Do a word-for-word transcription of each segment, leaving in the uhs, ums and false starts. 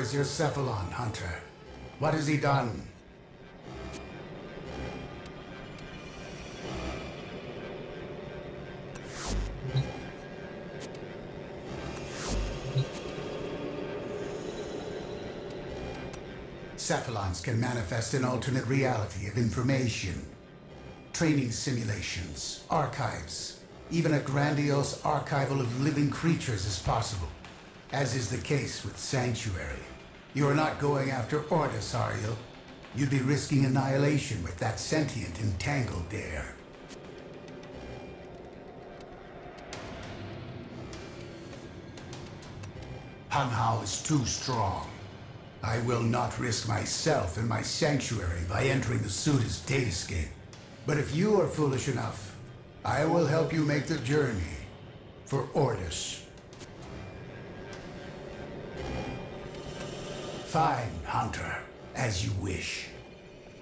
is your Cephalon, Hunter? What has he done? Cephalons can manifest an alternate reality of information. Training simulations, archives, even a grandiose archival of living creatures is possible, as is the case with Sanctuary. You are not going after Ordis, are you? You'd be risking annihilation with that sentient entangled there. Hunhow is too strong. I will not risk myself and my Sanctuary by entering the Suda's datascape. But if you are foolish enough, I will help you make the journey for Ordis. Fine, Hunter, as you wish.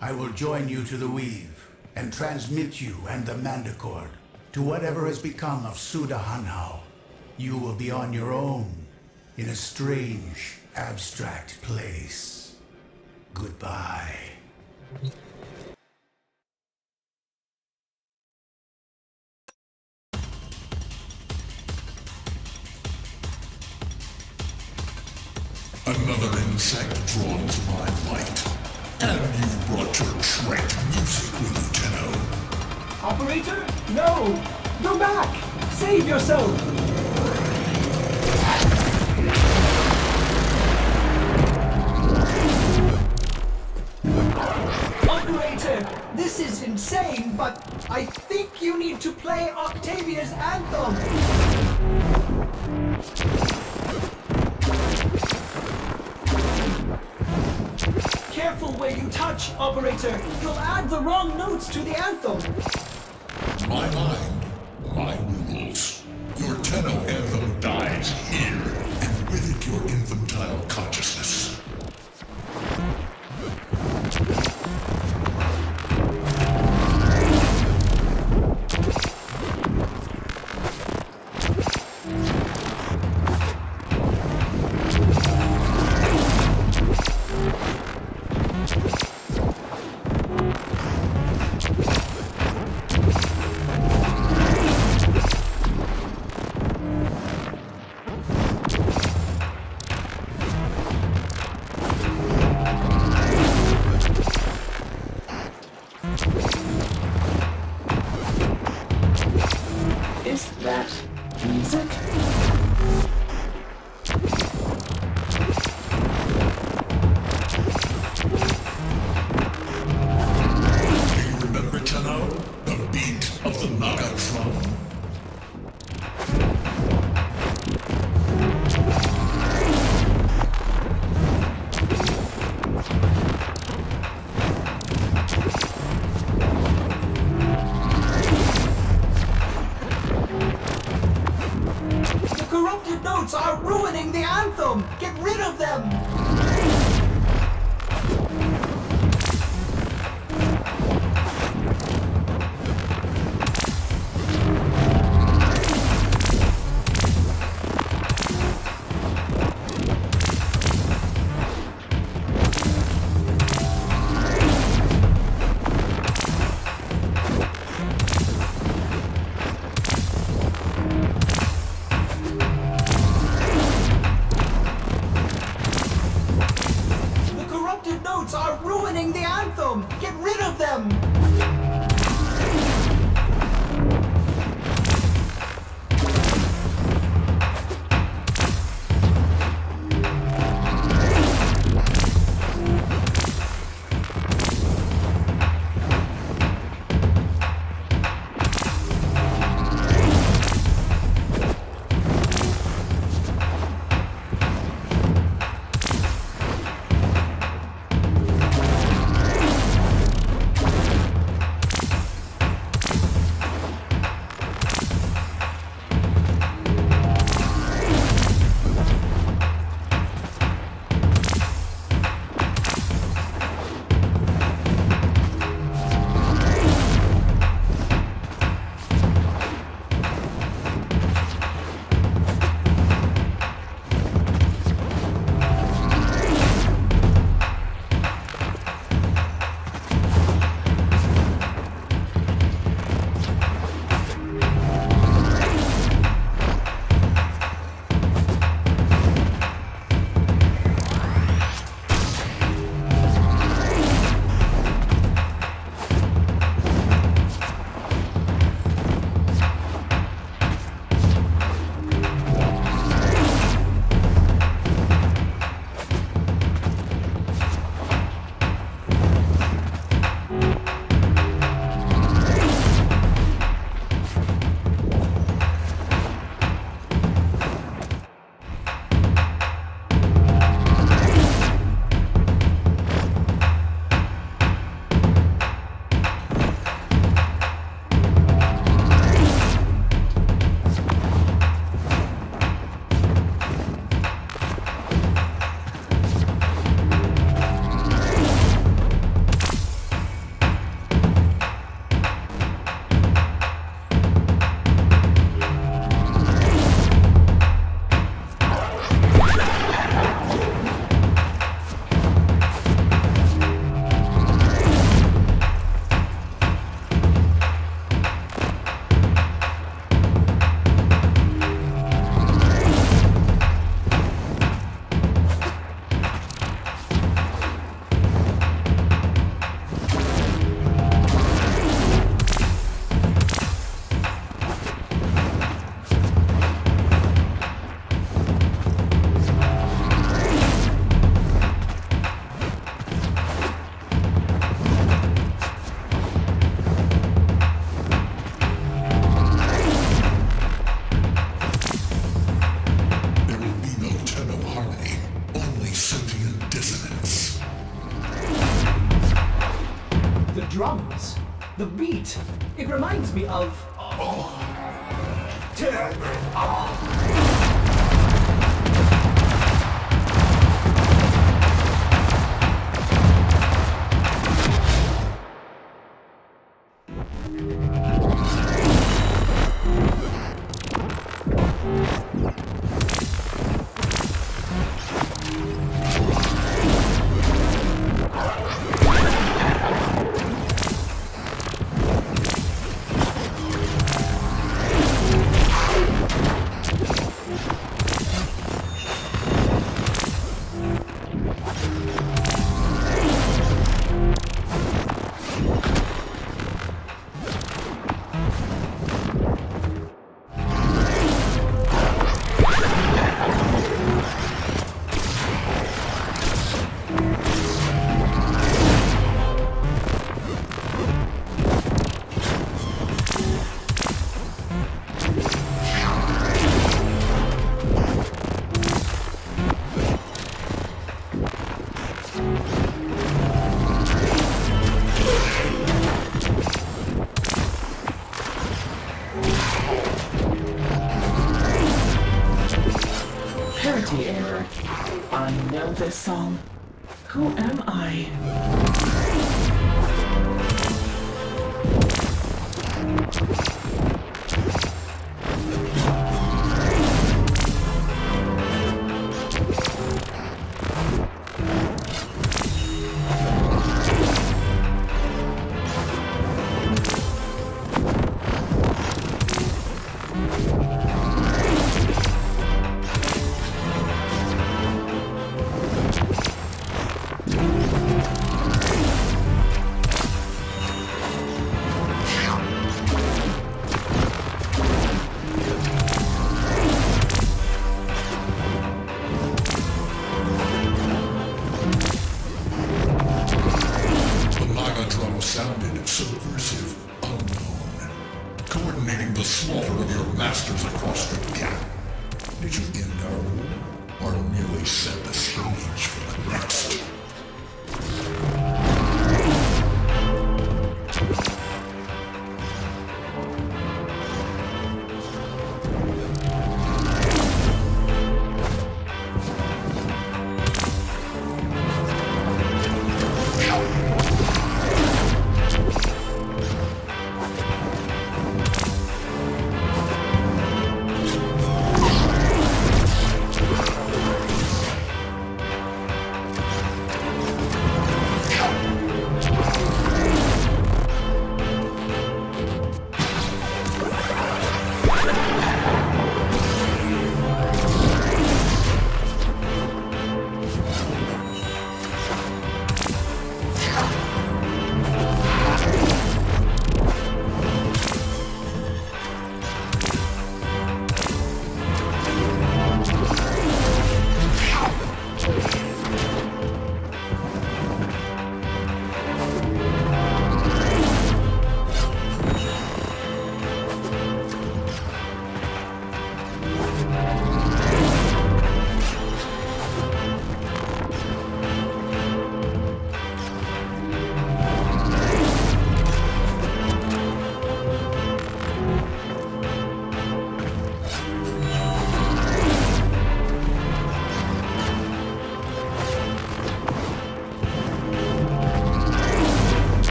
I will join you to the Weave and transmit you and the Mandachord to whatever has become of Suda Hunhow. You will be on your own in a strange, abstract place. Goodbye. Another insect drawn to my light. And you've brought your Shrek music with you, Tenno. Operator? No! Go back! Save yourself! Operator, this is insane, but I think you need to play Octavia's anthem. Careful where you touch, Operator. You'll add the wrong notes to the anthem. My mind, my rules. Your Tenno anthem dies here, and with it your infantile consciousness. drums, the beat, it reminds me of... Oh. Turn off.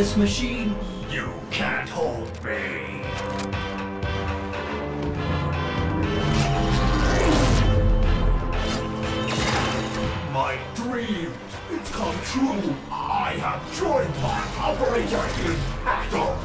This machine. You can't hold me. My dream, it's come true. I have joined my operator in battle.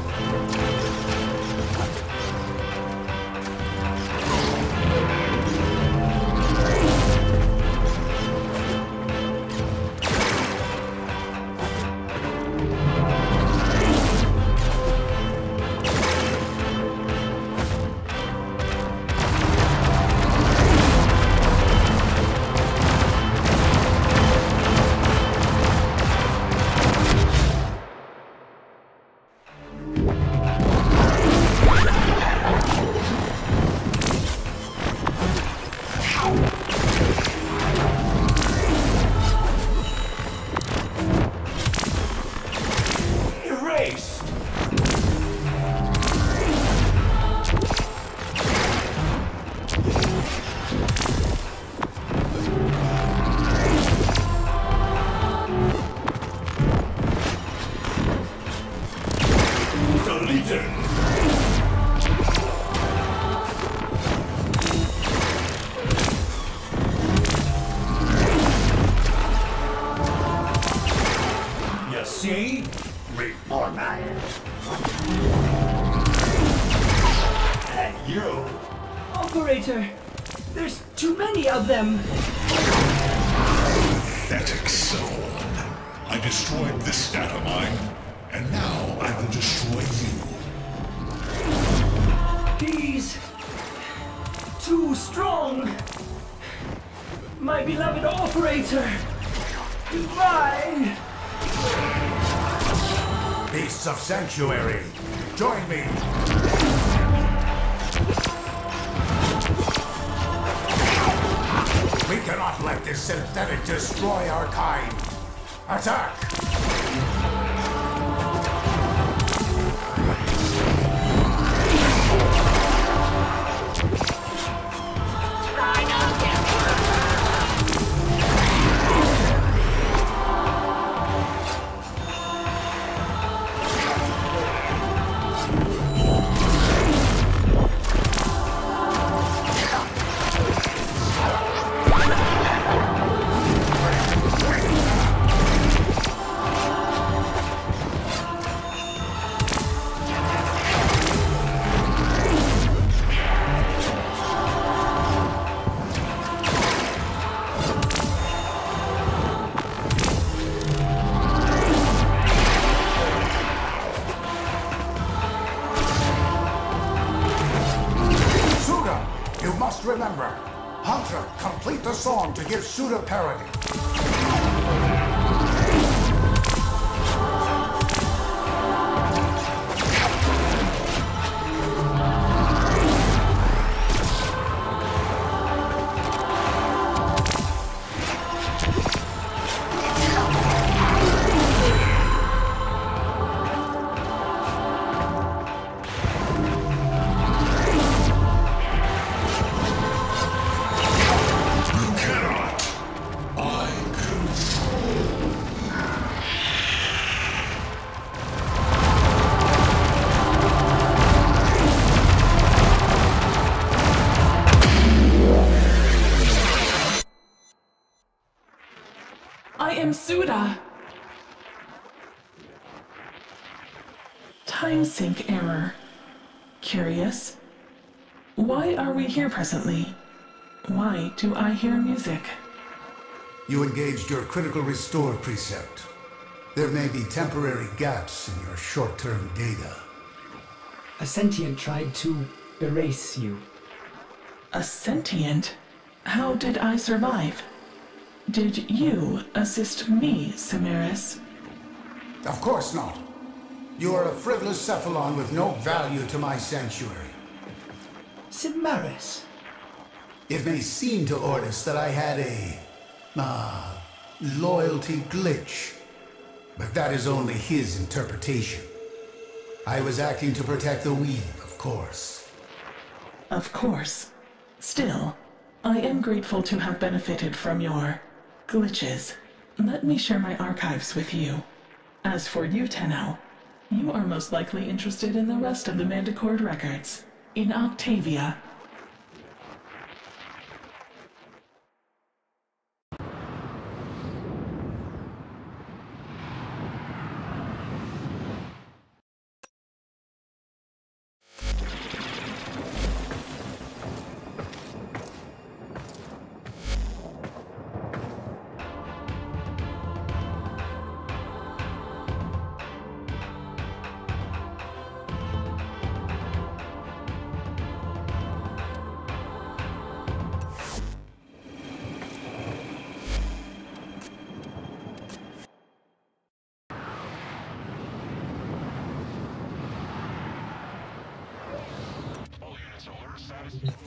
Your leader. You see? Reform I am. And you? Operator, there's too many of them. Pathetic soul. I destroyed this data mine, and now I will destroy you. He's too strong. My beloved operator. Goodbye. Beasts of Sanctuary, join me. We cannot let this synthetic destroy our kind. Attack! To give Suda parody. Suda! Time sync error. Curious? Why are we here presently? Why do I hear music? You engaged your critical restore precept. There may be temporary gaps in your short-term data. A sentient tried to erase you. A sentient? How did I survive? Did you assist me, Simaris? Of course not. You are a frivolous Cephalon with no value to my sanctuary. Simaris. It may seem to Ordis that I had a... ah... loyalty glitch. But that is only his interpretation. I was acting to protect the Weave, of course. Of course. Still, I am grateful to have benefited from your... glitches. Let me share my archives with you. As for you, Tenno, you are most likely interested in the rest of the Mandachord records. In Octavia. Yeah.